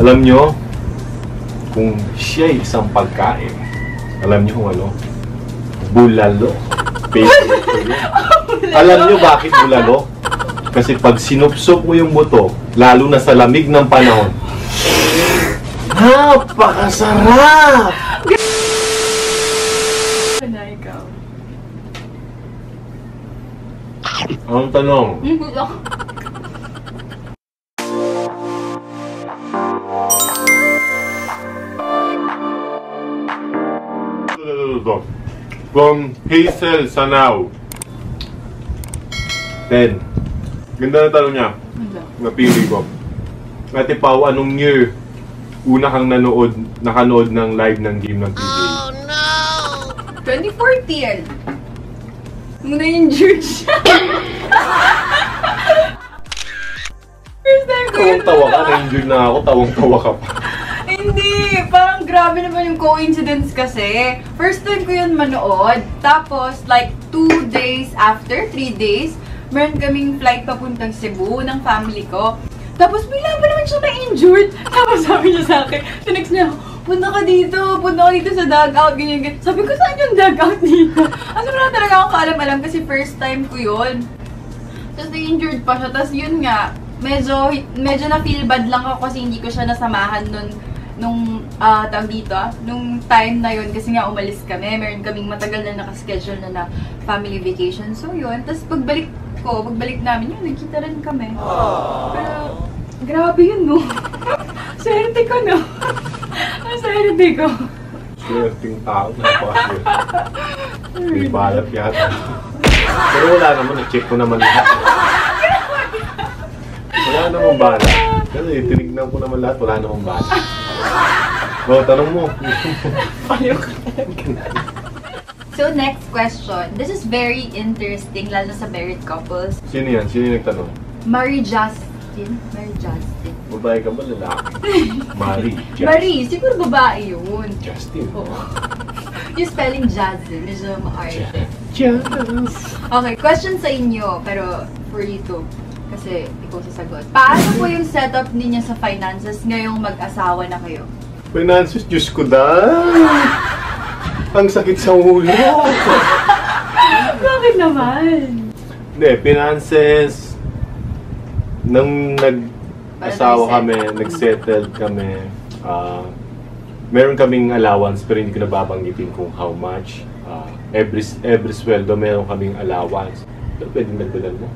Alam nyo, kung siya'y isang pagkain, alam nyo kung ano? Bulalo. Alam nyo bakit bulalo? Kasi pag sinupsop mo yung buto, lalo na sa lamig ng panahon, napakasarap! Ang tanong? From Hazel Sanao. 10. Ganda na tanong niya. Napili ko. Ate Pao, anong year una kang nanood, nakanood ng live ng game ng TV? Oh no! 2014. Muna yung George siya. First time ko yun. Tawa ka, na-injured na ako. Tawang-tawa ka pa. Hindi! Parang grabe naman yung coincidence kasi. First time ko yun manood. Tapos, like, 2 days after, 3 days, meron kaming flight papuntang Cebu ng family ko. Tapos, bigla pa naman siya na-injured. Tapos, sabi niya sa akin, tinext niya, punta ka dito sa dugout, ganyan, ganyan. Sabi ko, saan yung dugout dito? Ano na talaga akong kaalam-alam kasi first time ko yun. Tapos, na-injured pa siya. Tapos, yun nga, medyo na-feel bad lang ako kasi hindi ko siya nasamahan nung tawag dito, nung time na yun, kasi nga umalis kami, meron kaming matagal na nakaschedule na family vacation. So yun, tapos pagbalik namin yun, nagkita rin kami. Aww. Pero, grabe yun, no? Swerte ko, no? Swerte ko. Swerteng tao na po ako. May balap yata. Pero wala naman, na-check ko naman lahat. Wala namang balap. Kasi tinignan ko naman lahat, wala namang balap. Oh, tanong mo. So, next question. This is very interesting, lalo sa married couples. Sino yan? Sino yung nagtanong? Marie Justin. Mary Justin. Babae ka ba, lalaki? Marie Justin. Marie, siguro babae yun. Justin. Oo. Yung spelling Justin, medyo ma-arte. Okay, question sa inyo, pero for you too. Kasi ikaw sasagot. Paano po yung setup ninyo sa finances ngayong mag-asawa na kayo? Finances? Diyos ko dahil! Ang sakit sa ulo! Bakit naman? Hindi, finances... Nang nag-asawa kami, nag-settled kami, meron kaming allowance pero hindi ko nababanggitin kung how much. Every sweldo meron kaming allowance. Pwede nagbalan mo.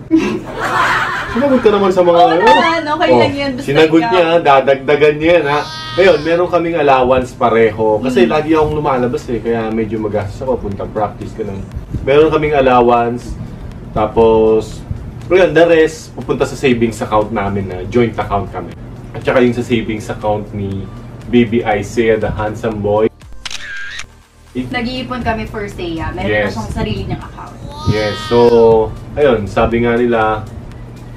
Sinagot ka naman sa mga... Oo naman, okay lang yun. Sinagot niya, dadagdagan niya yan, ha? Ngayon, meron kaming allowance pareho. Kasi lagi akong lumalabas eh, kaya medyo magastos ako, punta practice ka lang. Meron kaming allowance, tapos... Pero yun, the rest, pupunta sa savings account namin na joint account kami. At saka yung sa savings account ni Baby Isaiah, the handsome boy. Nag-iipon kami for Isaiah. Meron na siyang sarili niyang account. Yes, so, ayun, sabi nga nila,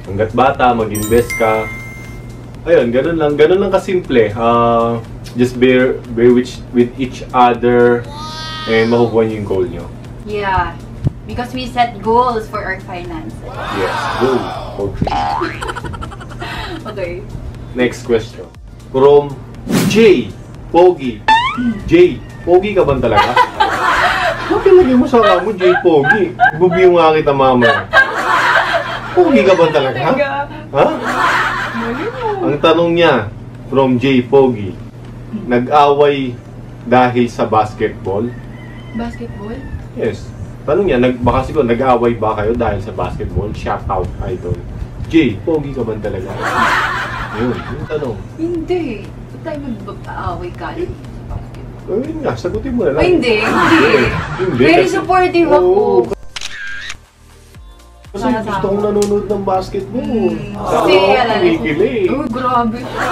hanggat bata, mag-invest ka. Ayun, ganun lang kasimple. Just bear with each other and makukuha niyo yung goal niyo. Yeah, because we set goals for our finances. Yes, goal. Okay. Next question. From Jay Pogi. Jay, Pogi ka ba talaga? Bakit lagi mo sa kamo, Jay Pogi? Bubiyong nga kita, mama. Pogi ka ba talaga? Ha? Ang tanong niya, from Jay Pogi, nag-away dahil sa basketball? Basketball? Yes. Tanong niya, baka siguro, nag-away ba kayo dahil sa basketball? Shout out, idol. Jay, Pogi ka ba talaga? Yun, yung tanong. Hindi. Ba't tayo mag-away ka? Ayun nga, sagutin mo na lang. Hindi. Very supportive ako. Kasi gusto kong nanonood ng basketball. Kasi yan lang. Oh, grabe siya.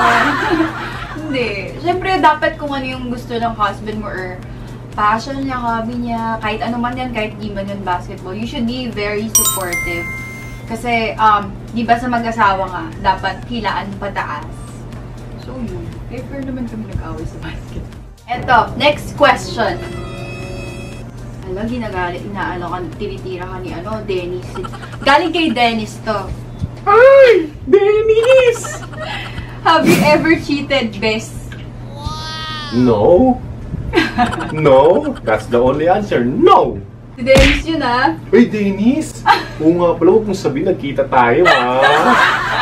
Hindi. Siyempre, dapat kung ano yung gusto ng husband mo or passion niya, hobby niya, kahit ano man yan, kahit di man yung basketball, you should be very supportive. Kasi, di ba sa mag-asawa nga, dapat hilaan pataas. So yun, fair naman kami nag-away sa basketball. Eto, next question. Hala, ginagalit, inaano ka, tinitira ka ni ano, Dennis. Galing kay Dennis to. Ay! Dennis! Have you ever cheated, Bess? No. No. That's the only answer. No! Si Dennis yun, ha? Uy, Dennis! Oo nga pala, huwag mong sabihin, nagkita tayo, ha?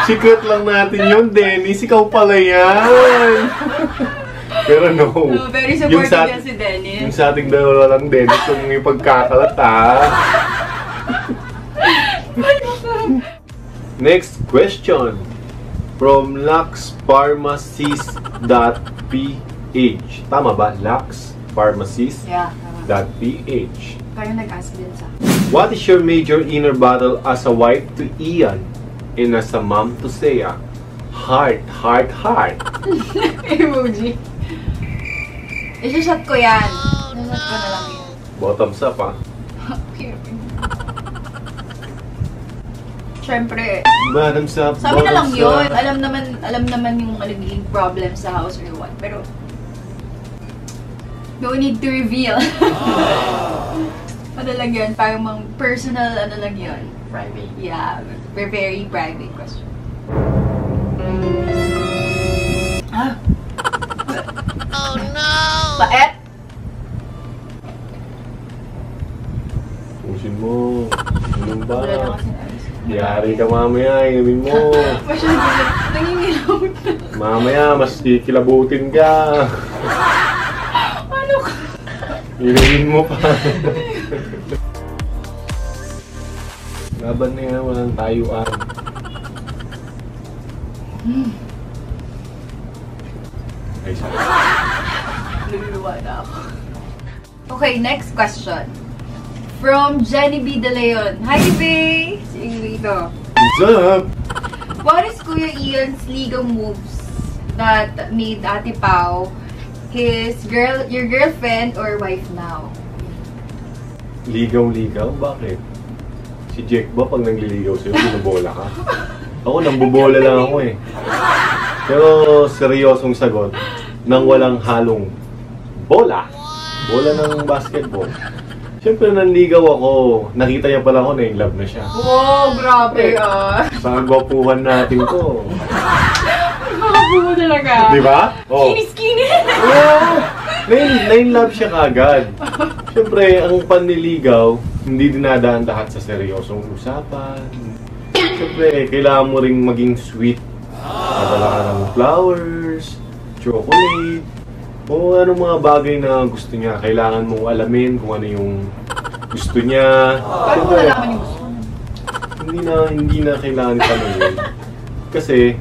Secret lang natin yun, Dennis. Ikaw pala yan. Pero no. No, very supportive yan si Dennis. Yung sa ating dalawa lang, Dennis, yung may pagkakalat, ha? Next question. From laxpharmacist.ph. Tama ba? Laxpharmacist.ph. Yeah, tama. Kayo nag-ask din sa akin. What is your major inner battle as a wife to Ian and as a mom to Seiya? Heart, heart, heart. Emoji. Isusot ko yan. Isusot ko na lang yan. Bottoms up, ha? Siyempre. Bottoms up, sabi na lang yun. Alam naman yung nagiging problem sa house or what. Pero, no need to reveal. Ano lang yun? Parang mga personal, ano lang yun? Private. Yeah. Very private question. Ah. Oh no! Paet! Pusin mo. Ano ba? Diyari ka mamaya, inamin mo. Masyado na. Nangingilaw na. Mamaya, mas kikilabutin ka. Ano ka? Inamin mo pa. Laban na yan, walang tayuan. Ay, sorry. Naluluwa na ako. Okay, next question. From Jenny B de Leon. Hi, babe! Sige ito. What's up? What is Kuya Ian's legal moves that made Ate Pao his girl, your girlfriend or wife now? Ligaw-ligaw? Bakit? Si Jack ba pag nagliligaw sa'yo, binubola ka? Ako, nambubola lang ako eh. Pero seryosong sagot, nang walang halong bola. Bola ng basketball. Siyempre, nanligaw ako. Nakita niya pala ako na in love na siya. Wow, grabe ah. Sa agwapuhan natin to. Nakagwapuhan talaga. Diba? Oh. Kinis-kinis. Na-in love siya kagad. Siyempre, ang panliligaw, hindi dinadaan lahat sa seryosong usapan. Siyempre, kailangan mo rin maging sweet. Nadala ka ng flowers, chocolate, o anong mga bagay na gusto niya. Kailangan mong alamin kung ano yung gusto niya. Paano mo nalaman yung gusto niya? Hindi na kailangan tanongin. Kasi,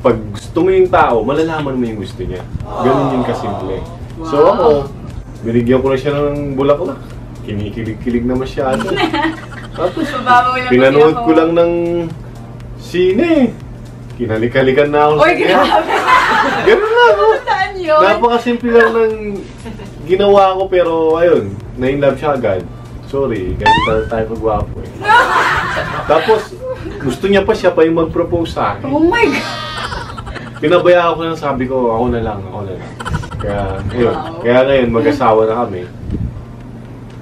pag gusto mo yung tao, malalaman mo yung gusto niya. Ganun yung kasimple. So ako, binigyan ko na siya ng bulaklak. Kinikilig-kilig na masyado. Tapos, pinanood ko lang ng sine. Kinalik-kalikan na ako sa kanya. Ganun lang ako. Napakasimple lang ng ginawa ko pero ayun, na-inlove siya agad. Sorry, ganito tayo magwapo eh. Tapos, gusto niya pa siya pa yung mag-propose sa akin. Oh my God! Pinabayaan ko lang, sabi ko, ako na lang. Kaya, ayun. Kaya ngayon, mag-asawa na kami.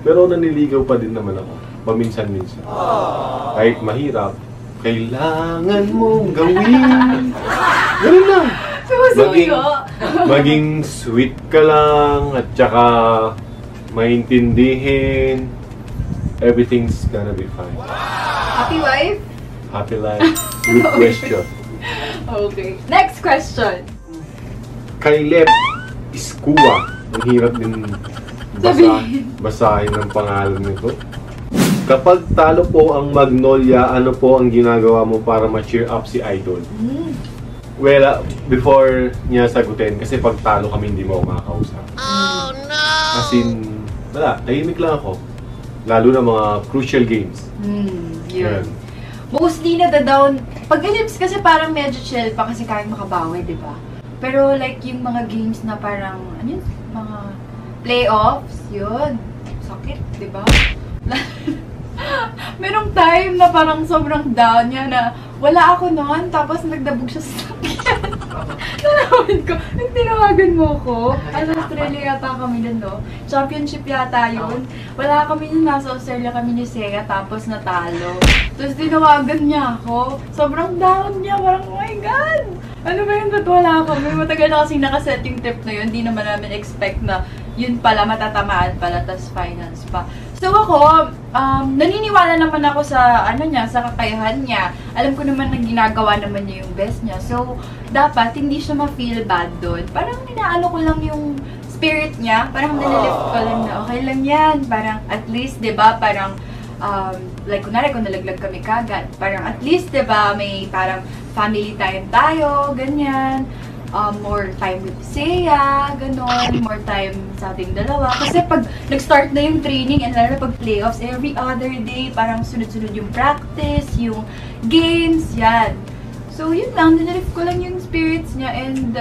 Pero naniligaw pa din naman ako. Paminsan-minsan. Kahit mahirap, kailangan mong gawin. Ganun lang. Maging sweet ka lang at saka maintindihin. Everything's gonna be fine. Happy wife? Happy life. Good question. Okay. Next question. Kailep Iskua. Ang hirap din basahin ang pangalan nito. Kapag talo po ang Magnolia, ano po ang ginagawa mo para ma-cheer up si Idol? Well, before niya sagutin, kasi pag talo kami, hindi mo ako makakausap. Oh, no! As in, wala, tahimik lang ako. Lalo na mga crucial games. Yun. Mostly na down. Pag elips kasi parang medyo chill pa kasi kahit makabawi, di ba? Pero like yung mga games na parang, ano yun? Mga playoffs, yun. Sakit, di ba? Merong time na parang sobrang down niya na wala ako noon, tapos nagdabog siya sa sakyan. Nalaman ko, nang tinawagan mo ko, as Australia yata kami nun, no? Championship yata yun. Wala kami nun, nasa Australia kami ni Sega, tapos natalo. Tapos tinawagan niya ako, sobrang down niya, parang, oh my God! Ano ba yun, ba't wala kami? Matagal na kasing nakaset yung trip na yun, di naman namin expect na yun pala, matatamaan pala, tas finance pa. So ako, naniniwala naman ako sa, ano niya, sa kakayahan niya. Alam ko naman na ginagawa naman niya yung best niya. So, dapat hindi siya ma-feel bad doon. Parang ninaano ko lang yung spirit niya. Parang nililift ko lang na okay lang yan. Parang at least, diba, parang, like kunwari kung nalaglag kami kagad. Parang at least, diba, may parang family time tayo, ganyan. More time with Seiya, ganon, more time sa ating dalawa. Kasi pag nag-start na yung training, and lalo pag playoffs, every other day, parang sunod-sunod yung practice, yung games, yan. So yun lang, dinarif ko lang yung spirits niya, and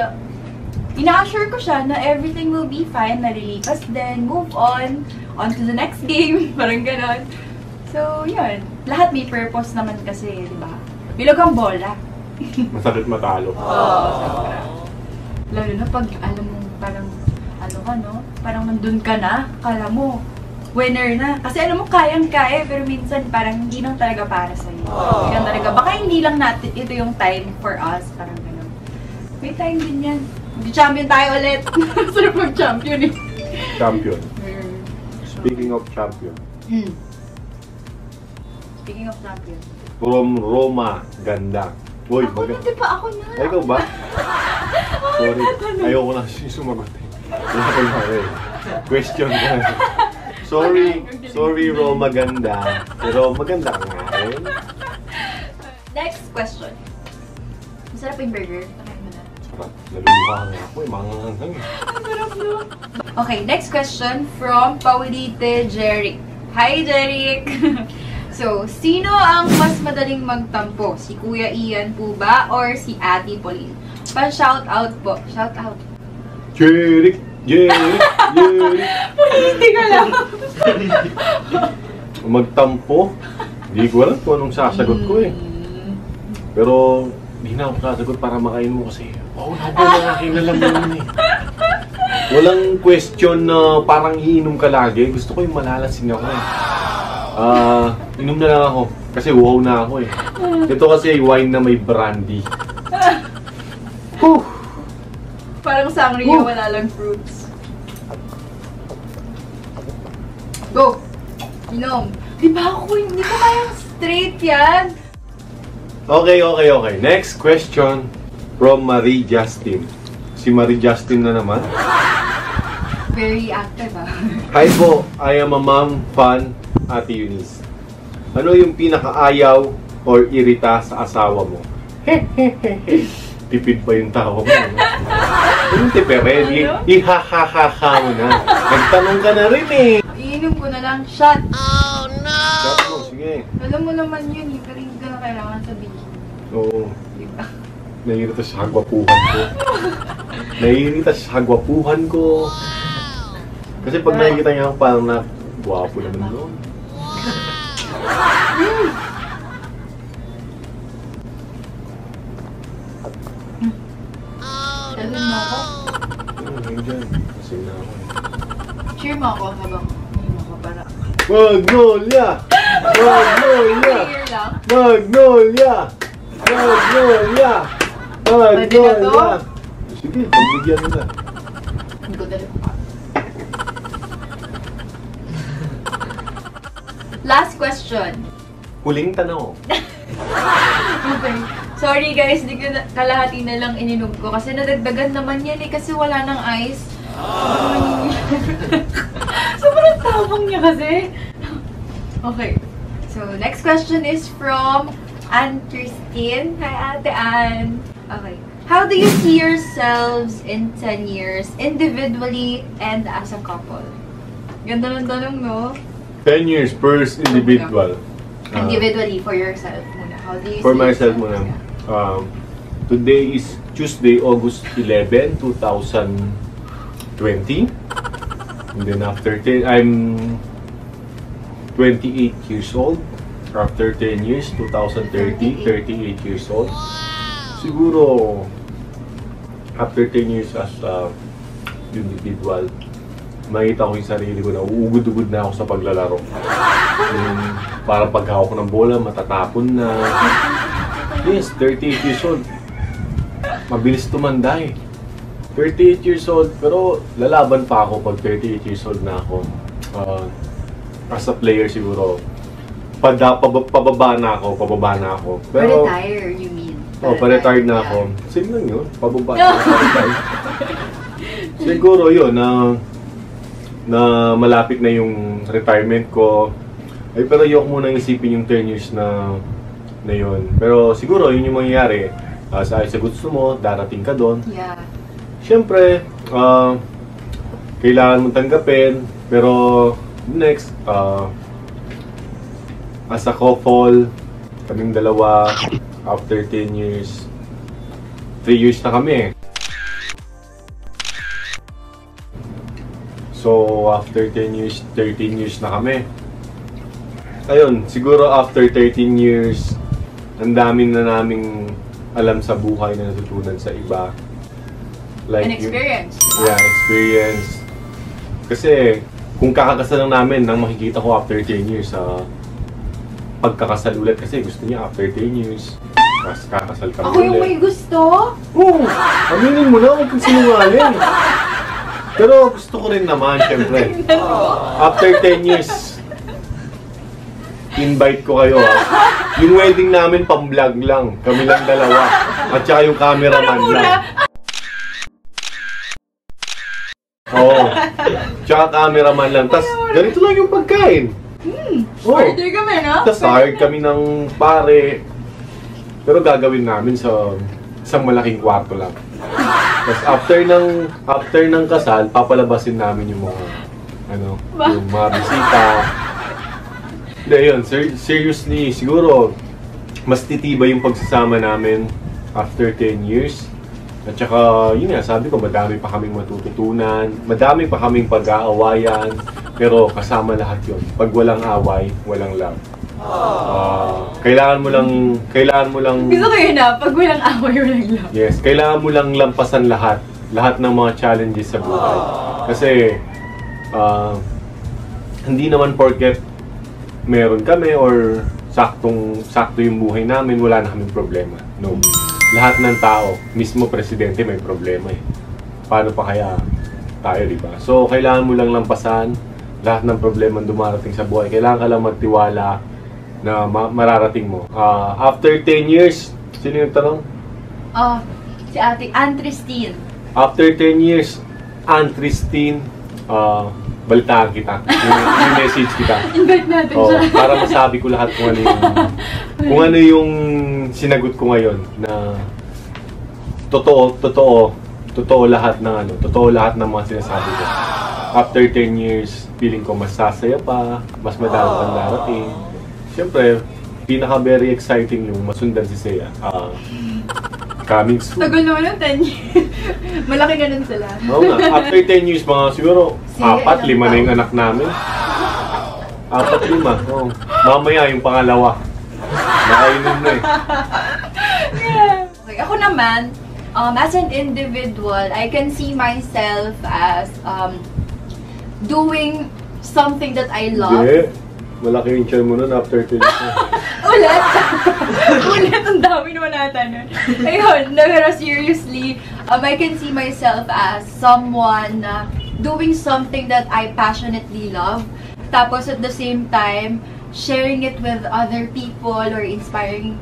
ina-assure ko siya na everything will be fine, nalilipas din, move on to the next game, parang ganon. So yun, lahat may purpose naman kasi, diba? Bilog ang bola. Masakit matalo. Oo. Lalo na pag alam mo parang ano ka, no? Parang nandun ka na, kala mo winner na. Kasi alam mo kayang-kaya, pero minsan parang hindi lang talaga para sa'yo. Hindi lang talaga. Baka hindi lang natin, ito yung time for us. Parang gano'n. May time din yan. Champion tayo ulit. Sarap mag-champion eh. Champion. Speaking of champion. Speaking of champion. From Roma, ganda. Boy, ako na, di ba? Ako na. Ay, ikaw ba? Sorry. Ayoko na sumagot eh. Question ka na. Sorry, Roma ganda. Pero maganda ka nga eh. Next question. Masarap yung burger. Takayin mo na. Sarap. Nalulubahan nga ako eh. Mangangang eh. Ang sarap na. Okay, next question from Pawidite Jeric. Hi, Jeric! So, sino ang mas madaling magtampo? Si Kuya Ian po ba or si Ate Pauline? Pa-shoutout po. Shoutout. Jeric! Jeric! Jeric! Politika lang! Magtampo? Hindi ko alam kung anong sasagot ko eh. Pero, hindi na ako sasagot para makain mo kasi. Oo, wala ba na aking nalaman eh. Walang question na parang iinom ka lagi. Gusto ko yung malalasin ako eh. Inom na lang ako. Kasi wow na ako eh. Ito kasi wine na may brandy. Parang sangria, wala lang fruits. Go! Inom! Di ba ako? Hindi ko kayang straight yan! Okay. Next question from Marie Justin. Si Mary Justin na naman. Very active ah. Hi po, I am a mom fan. Ate Eunice, ano yung pinakaayaw or irita sa asawa mo? Tipid pa yung tao mo. Yung tipid, ihahahaha mo na. Nagtanong ka na rin eh. Iinom ko na lang, shot. Oh no! Shot mo, sige. Alam mo naman yun, pero hindi ka na kailangan sabihin. Oo. Diba? Nahirita sa hagwapuhan ko. Kasi pag nakikita niya ako, parang na... Guwapo naman doon. Dalhin mo ako? Ngayon dyan. Kasi na ako eh. Cheer mo ako habang ngayon ako para. Magnolia! Magnolia! Magnolia! Magnolia! Magnolia! Sige, pagbigyan mo na. Hindi ko dali pa. Last question. Huling tanong. Okay. Sorry guys, di ko na, kalahati na lang ininom ko. Kasi nadagdagan naman yan eh. Kasi wala ng ice. Sobrang tapang niya kasi. Okay. So, next question is from Anne Christine. Hi, Ate Anne. Okay. How do you see yourselves in 10 years, individually and as a couple? Ganda ng tanong, no? 10 years first individual. Individually for yourself muna. How do you for myself muna. Today is Tuesday, August 11, 2020. And then after 10, I'm 28 years old. After 10 years, 2030, 38 years old. Siguro after 10 years as individual, nakita ko yung sarili ko na uugod-ugod na ako sa paglalaro. Parang paghawak ko ng bola, matatapon na. Yes, 38 years old. Mabilis tumanda eh. 38 years old, pero lalaban pa ako pag 38 years old na ako. As a player siguro, pababa na ako. Pero, retire, you mean? Oh, pa-retire na ako. Same lang yun, pababa na ako. Siguro yun, na malapit na yung retirement ko. Ay, pero ayoko munang isipin yung 10 years na yun. Pero siguro, yun yung mangyayari. Sa gusto mo, darating ka doon. Yeah. Siyempre, kailangan mong tanggapin. Pero next, as a couple, kaming dalawa, after 10 years, 3 years na kami. So, after 10 years, 13 years na kami. Ayun, siguro after 13 years, ang dami na naming alam sa buhay na natutunan sa iba. Like, an experience. Yeah, experience. Kasi, kung kakakasal lang namin, nang makikita ko after 10 years, pagkakasal ulit kasi gusto niya after 10 years. Mas kakasal kami ulit. Ako yung may gusto? Oo! Aminin mo na, huwag kang sinungaling. Pero gusto ko rin naman, syempre. After 10 years, invite ko kayo. Yung wedding namin, pang-vlog lang. Kami lang dalawa. At saka yung cameraman lang. Oo. Tsaka cameraman lang. Tapos, ganito lang yung pagkain. Order kami, no? Tapos, hired kami ng pare. Pero gagawin namin sa isang malaking kwarto lang. Tapos after ng kasal, papalabasin namin yung mga yung mga bisita. Hindi, yun, seriously, siguro mas titibay yung pagsasama namin after 10 years. At saka, yun nga, sabi ko, madami pa kaming matututunan, madami pa kaming pag-aawayan, pero kasama lahat yun. Pag walang away, walang love. Kailangan mo lang... Gusto ko yun na, pag walang away, walang love. Yes, kailangan mo lang lampasan lahat ng mga challenges sa buhay. Kasi, hindi naman porket meron kami or sakto yung buhay namin, wala na kaming problema. No. Lahat ng tao, mismo presidente, may problema eh. Paano pa kaya tayo, diba? So, kailangan mo lang lampasan lahat ng problema dumarating sa buhay. Kailangan ka lang magtiwala na mararating mo. After 10 years, sino yung tanong? Si Ate Anne Christine. After 10 years, Anne Christine, balitaan kita. Yung message kita. Invite natin siya. Para masabi ko lahat kung ano yung sinagot ko ngayon na totoo lahat ng mga sinasabi ko. After 10 years, feeling ko mas sasaya pa, mas madami pang darating. Siyempre, pinaka-very exciting yung masundan si Seiya. Coming soon. Tagal naman ng 10 years. Malaki ganun sila. Oo nga. After 10 years, mga siguro, 4-5 na yung anak namin. 4-5. Oh. Mamaya yung pangalawa. Nakainom na eh. Okay, ako naman, as an individual, I can see myself as doing something that I love. Yeah. Malaki yung channel mo nun after 10 years. Ulit! Ang dami naman natin nun. Ayun, no, pero seriously, I can see myself as someone doing something that I passionately love. Tapos at the same time, sharing it with other people or inspiring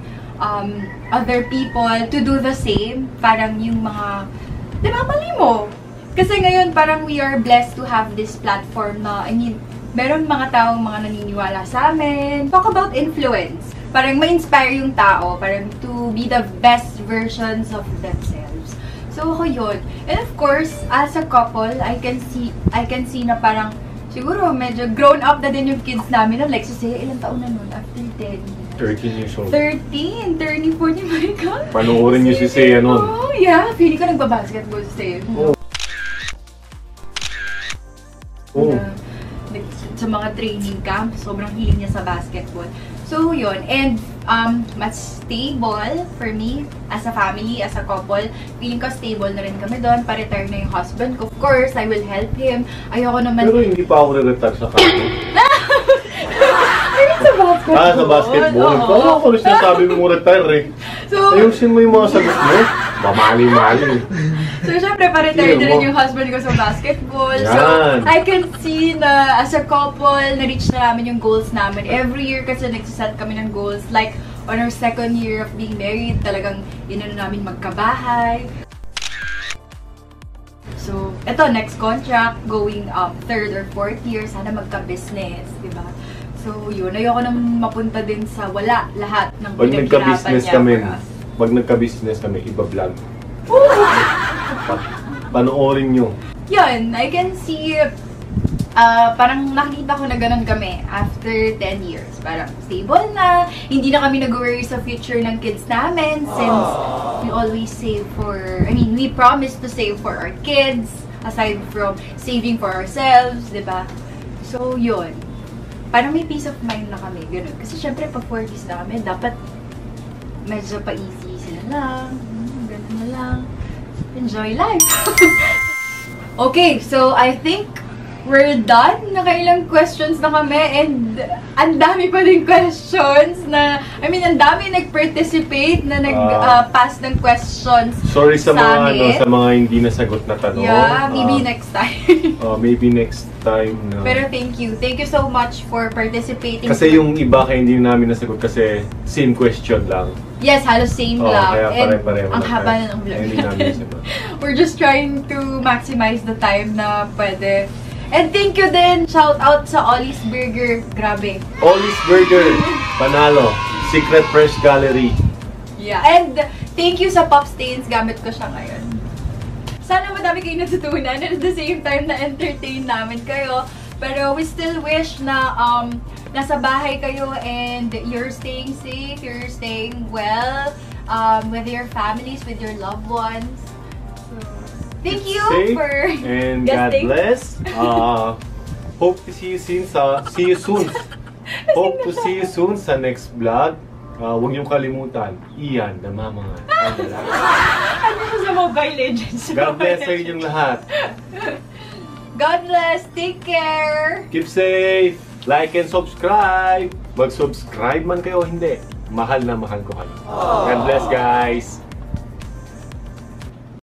other people to do the same. Parang yung mga, di ba, mali mo? Kasi ngayon, parang we are blessed to have this platform na, I mean, meron mga taong mga naniniwala sa amin. Talk about influence. Parang ma-inspire yung tao. Parang to be the best versions of themselves. So, ako yun. And of course, as a couple, I can see na parang, siguro, medyo grown up na din yung kids namin. Like, so say, ilang taon na nun? After 10 years. 13 years old. 13? 34 niya, my God. Panuorin niyo si Seiya nun. Oh, yeah. Feeling ko nagbabasketball si Seiya. Oo. Oo. Sa mga training camp, sobrang hiling niya sa basketball. So, yun. And, mas stable for me as a family, as a couple. Feeling ko stable na rin kami doon. Pa-retire na yung husband ko. Of course, I will help him. Ayoko naman... Pero hindi pa ako na-retire sa family. Sa basketball. Ah, sa basketball. Oo. Parang ako rin sinasabi mo retire eh. So, ayusin mo yung mga sagot mo. Mamali-mali. So, syempre, pa-retire na rin yung husband ko sa basketball. Yan. So, I can see na as a couple, na-reach na namin yung goals namin. Every year kasi nagsiset kami ng goals. Like, on our second year of being married, talagang inano namin magkabahay. So, eto, next contract, going up third or fourth year, sana magka-business, diba? So, yun. Ayoko nang mapunta din sa wala lahat ng pinagkirapan niya for us. Pag nagka-business kami, iba-vlog. Panoorin nyo. Yun. I can see, parang nakita ko na ganun kami after 10 years. Parang stable na. Hindi na kami nag-worry sa future ng kids namin since we always save for, I mean, we promise to save for our kids aside from saving for ourselves, diba? So, yun. Parang may peace of mind na kami, gano'n. Kasi syempre, pag 40s na kami, dapat medyo pa-easy sila lang. Gano'n na lang. Enjoy life! Okay, so I think we're done. Nakailang questions na kami and ang dami pa rin questions na, I mean, ang dami nag-participate na nag-pass ng questions. Sorry sa mga, ano, sa mga hindi nasagot na tanong. Yeah, maybe next time. Maybe next time na. Pero thank you. Thank you so much for participating. Kasi yung iba kayo hindi namin nasagot kasi same question lang. Yes, halos same lang. Kaya pare-pareho lang. Ang haba na ng vlog. We're just trying to maximize the time na pwede. And thank you din. Shout out sa Ollie's Burger. Grabe. Ollie's Burger. Panalo. Secret Fresh Gallery. Yeah. And thank you sa Puff Stains. Gamit ko siya ngayon. Sana madami kayo natutunan and at the same time na-entertain namin kayo. Pero we still wish na nasa bahay kayo and you're staying safe, you're staying well with your families, with your loved ones. So, thank you for and guesting. God bless. Hope to see you soon sa next vlog. Huwag niyong kalimutan, Ian Namamangan. Ano po sa Mobile Legends? God bless sa inyong lahat. God bless. Take care. Keep safe. Like and subscribe. Mag-subscribe man kayo hindi. Mahal na mahal ko kayo. God bless guys.